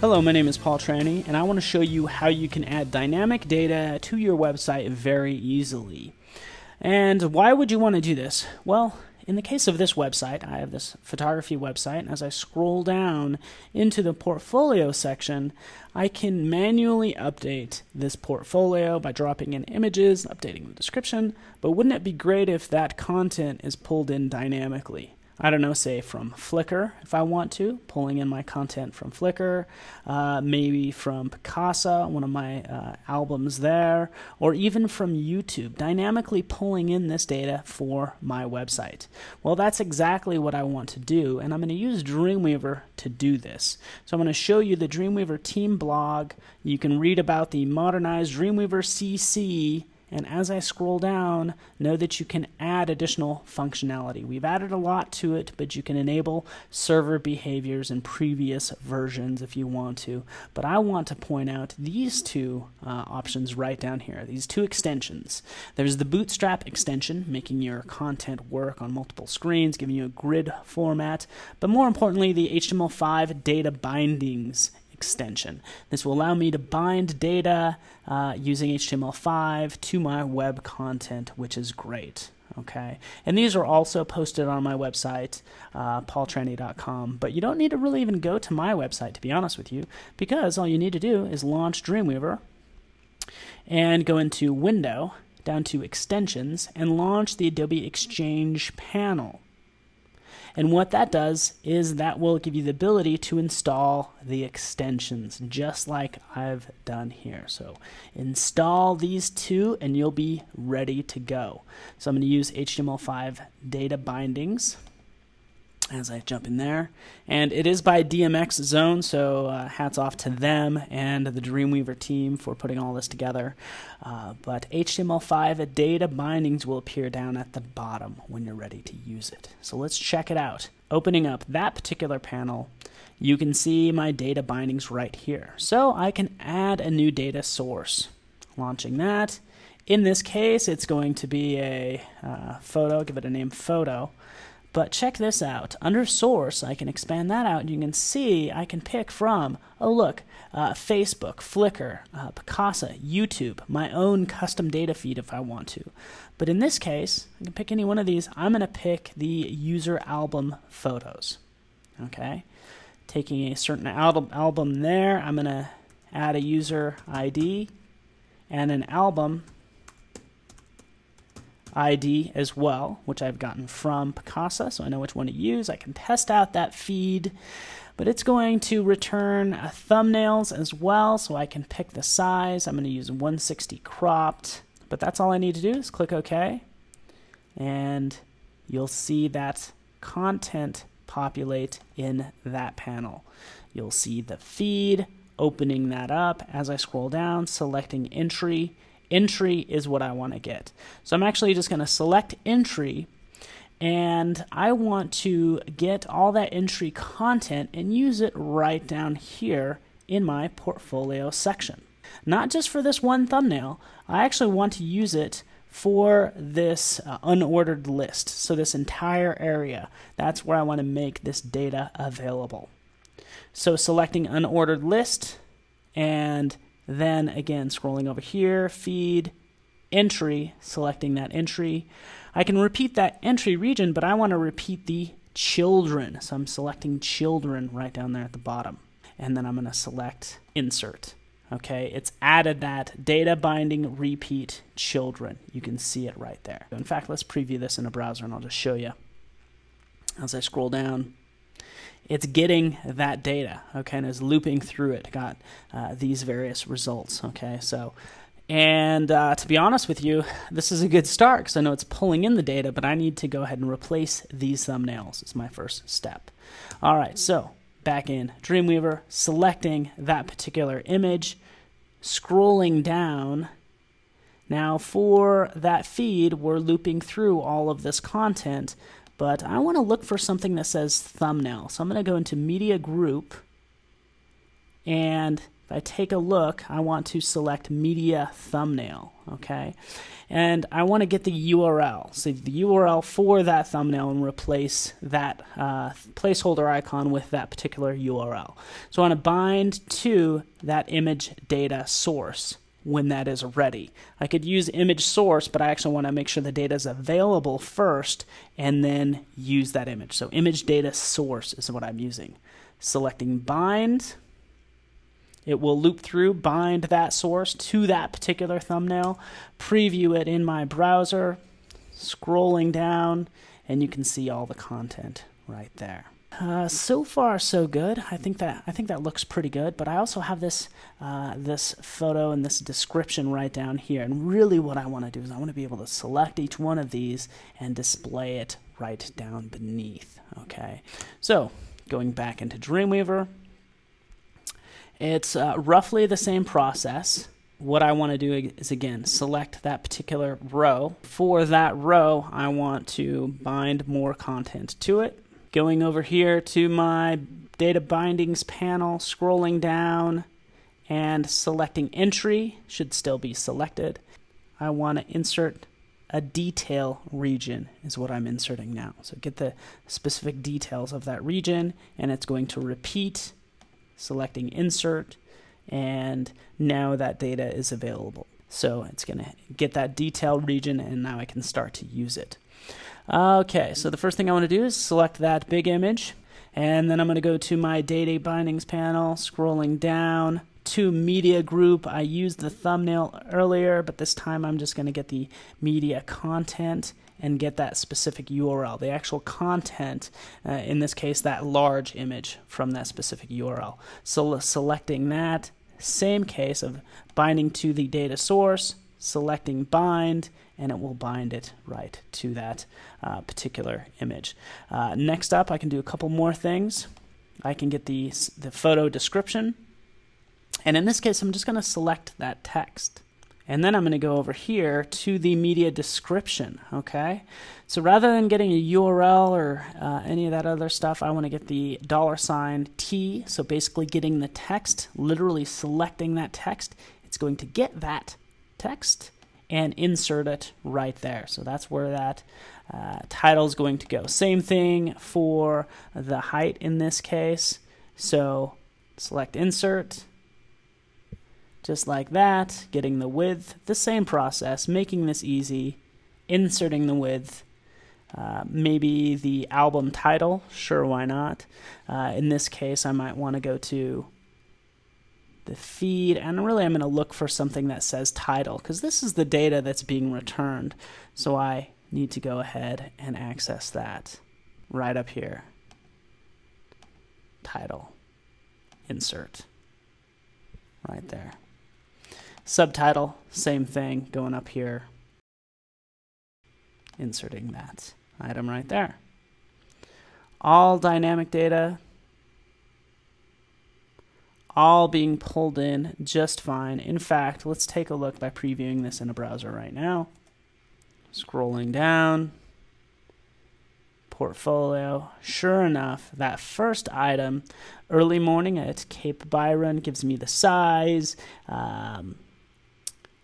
Hello, my name is Paul Trani, and I want to show you how you can add dynamic data to your website very easily. And why would you want to do this? Well, in the case of this website, I have this photography website, and as I scroll down into the portfolio section, I can manually update this portfolio by dropping in images, updating the description, but wouldn't it be great if that content is pulled in dynamically? I don't know, say from Flickr if I want to, pulling in my content from Flickr, maybe from Picasa, one of my albums there, or even from YouTube, dynamically pulling in this data for my website. Well, that's exactly what I want to do, and I'm going to use Dreamweaver to do this. So I'm going to show you the Dreamweaver team blog. You can read about the modernized Dreamweaver CC. And as I scroll down, know that you can add additional functionality. We've added a lot to it, but you can enable server behaviors in previous versions if you want to. But I want to point out these two options right down here, these two extensions. There's the Bootstrap extension, making your content work on multiple screens, giving you a grid format, but more importantly, the HTML5 data bindings extension. This will allow me to bind data using HTML5 to my web content, which is great. Okay, and these are also posted on my website, paultrani.com, but you don't need to really even go to my website, to be honest with you, because all you need to do is launch Dreamweaver and go into Window, down to Extensions, and launch the Adobe Exchange panel. And what that does is that will give you the ability to install the extensions, just like I've done here. So install these two and you'll be ready to go. So I'm going to use HTML5 data bindings as I jump in there. And it is by DMX Zone, so hats off to them and the Dreamweaver team for putting all this together. But HTML5 data bindings will appear down at the bottom when you're ready to use it. So let's check it out. Opening up that particular panel, you can see my data bindings right here. So I can add a new data source. Launching that. In this case, it's going to be a photo, give it a name, photo. But check this out. Under Source, I can expand that out, and you can see I can pick from, oh look, Facebook, Flickr, Picasa, YouTube, my own custom data feed if I want to. But in this case, I can pick any one of these. I'm going to pick the user album photos. Okay, taking a certain album there, I'm going to add a user ID and an album ID as well, which I've gotten from Picasa, so I know which one to use. I can test out that feed, but it's going to return thumbnails as well, so I can pick the size. I'm going to use 160 cropped, but that's all I need to do is click OK, and you'll see that content populate in that panel. You'll see the feed, opening that up as I scroll down, selecting entry. Entry is what I want to get. So I'm actually just going to select entry, and I want to get all that entry content and use it right down here in my portfolio section. Not just for this one thumbnail, I actually want to use it for this unordered list. So this entire area, that's where I want to make this data available. So selecting unordered list, and then again, scrolling over here, feed, entry, selecting that entry. I can repeat that entry region, but I want to repeat the children. So I'm selecting children right down there at the bottom. And then I'm going to select insert. Okay, it's added that data binding repeat children. You can see it right there. In fact, let's preview this in a browser and I'll just show you. As I scroll down, it's getting that data, okay, and is looping through it, got these various results, okay, so, and to be honest with you, this is a good start, because I know it's pulling in the data, but I need to go ahead and replace these thumbnails. It's my first step. All right, so, back in Dreamweaver, selecting that particular image, scrolling down. Now, for that feed, we're looping through all of this content, but I want to look for something that says thumbnail. So I'm going to go into media group and If I take a look, I want to select media thumbnail, okay? And I want to get the URL. So the URL for that thumbnail and replace that placeholder icon with that particular URL. So I want to bind to that image data source when that is ready. I could use image source, but I actually want to make sure the data is available first and then use that image. So image data source is what I'm using. Selecting bind, it will loop through, bind that source to that particular thumbnail, preview it in my browser, scrolling down, and you can see all the content right there. So far so good. I think that looks pretty good, but I also have this this photo and this description right down here, and really what I want to do is I want to be able to select each one of these and display it right down beneath. Okay, so going back into Dreamweaver, it's roughly the same process. What I want to do is, again, select that particular row. For that row, I want to bind more content to it. Going over here to my data bindings panel, scrolling down and selecting entry, should still be selected. I want to insert a detail region is what I'm inserting now. So get the specific details of that region, and it's going to repeat, selecting insert, and now that data is available. So it's going to get that detail region, and now I can start to use it. Okay, so the first thing I want to do is select that big image, and then I'm going to go to my data bindings panel, scrolling down to media group. I used the thumbnail earlier, but this time I'm just going to get the media content and get that specific URL, the actual content, in this case that large image from that specific URL. So selecting that, same case of binding to the data source, selecting bind, and it will bind it right to that particular image. Next up, I can do a couple more things. I can get the photo description, and in this case I'm just going to select that text, and then I'm going to go over here to the media description. Okay, so rather than getting a URL or any of that other stuff, I want to get the $T, so basically getting the text, literally selecting that text. It's going to get that text and insert it right there. So that's where that title is going to go. Same thing for the height in this case. So select insert, just like that, getting the width, the same process, making this easy, inserting the width, maybe the album title, sure, why not. In this case, I might want to go to the feed, and really I'm going to look for something that says title, because this is the data that's being returned, so I need to go ahead and access that right up here. Title, insert, right there. Subtitle, same thing, going up here, inserting that item right there. All dynamic data, all being pulled in just fine. In fact, let's take a look by previewing this in a browser right now. Scrolling down, portfolio, sure enough, that first item, early morning at Cape Byron, gives me the size,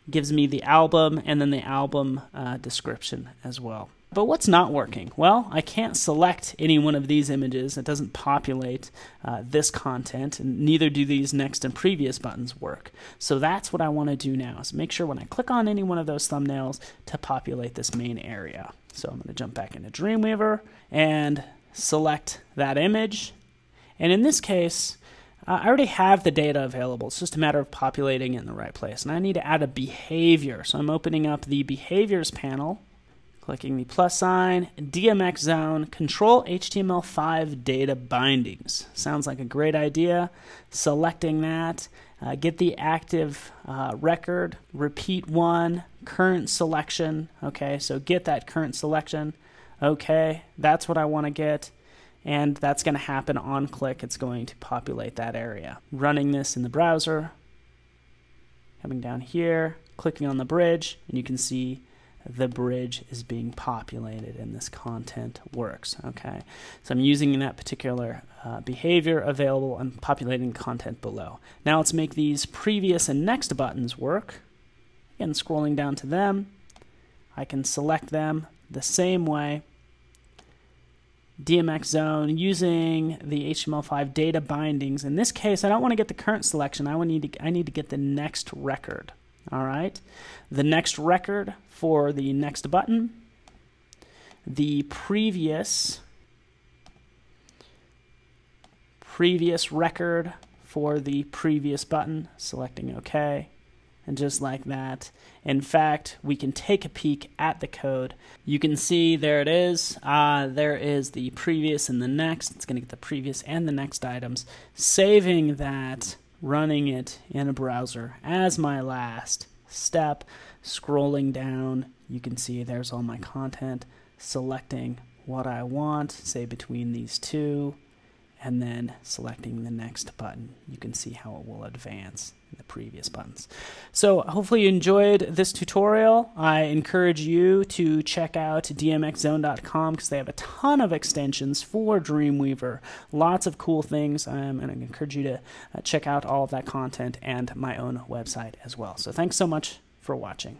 gives me the album, and then the album description as well. But what's not working? Well, I can't select any one of these images. It doesn't populate this content, and neither do these next and previous buttons work. So that's what I want to do now, is make sure when I click on any one of those thumbnails to populate this main area. So I'm going to jump back into Dreamweaver and select that image. And in this case, I already have the data available. It's just a matter of populating it in the right place. And I need to add a behavior. So I'm opening up the behaviors panel, clicking the plus sign, DMX Zone, control HTML5 data bindings. Sounds like a great idea. Selecting that, get the active record, repeat one, current selection. Okay, so get that current selection. Okay, that's what I want to get. And that's going to happen on click. It's going to populate that area. Running this in the browser, coming down here, clicking on the bridge, and you can see the bridge is being populated and this content works. Okay, so I'm using that particular behavior available and populating content below. Now let's make these previous and next buttons work. Again, scrolling down to them, I can select them the same way. DMX Zone using the HTML5 data bindings. In this case, I don't want to get the current selection. I need to get the next record. All right, the next record for the next button, the previous record for the previous button, selecting OK. And just like that, in fact, we can take a peek at the code. You can see there it is. There is the previous and the next. It's going to get the previous and the next items. Saving that, running it in a browser as my last step. Scrolling down, you can see there's all my content. Selecting what I want, say between these two, and then selecting the next button. You can see how it will advance the previous buttons. So hopefully you enjoyed this tutorial. I encourage you to check out dmxzone.com because they have a ton of extensions for Dreamweaver. Lots of cool things, and I encourage you to check out all of that content and my own website as well. So thanks so much for watching.